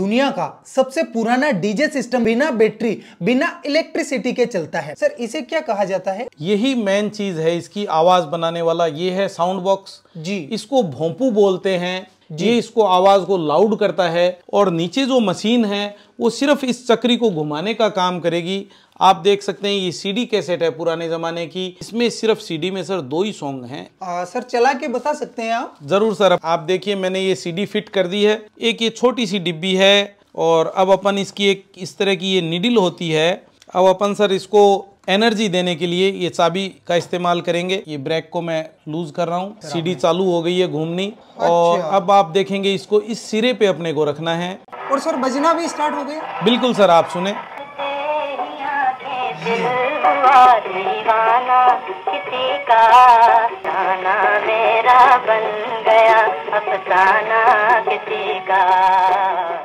दुनिया का सबसे पुराना डीजे सिस्टम बिना बैटरी बिना इलेक्ट्रिसिटी के चलता है। सर इसे क्या कहा जाता है? यही मेन चीज है इसकी आवाज बनाने वाला, ये है साउंड बॉक्स जी। इसको भोंपू बोलते हैं जी। ये इसको आवाज को लाउड करता है और नीचे जो मशीन है वो सिर्फ इस चक्री को घुमाने का काम करेगी। आप देख सकते हैं ये सीडी कैसेट है पुराने जमाने की, इसमें सिर्फ सीडी में सर 2 ही सॉन्ग हैं। सर चला के बता सकते हैं आप? जरूर सर। आप देखिए मैंने ये सीडी फिट कर दी है, एक ये छोटी सी डिब्बी है और अब अपन इसकी एक इस तरह की ये निडिल होती है। अब अपन सर इसको एनर्जी देने के लिए ये चाबी का इस्तेमाल करेंगे। ये ब्रेक को मैं लूज कर रहा हूँ, सीडी चालू हो गई है घूमनी। अच्छा। और अब आप देखेंगे इसको इस सिरे पे अपने को रखना है और सर बजना भी स्टार्ट हो गया। बिल्कुल सर, आप सुने। मेरा बन गया अफसाना किसी का।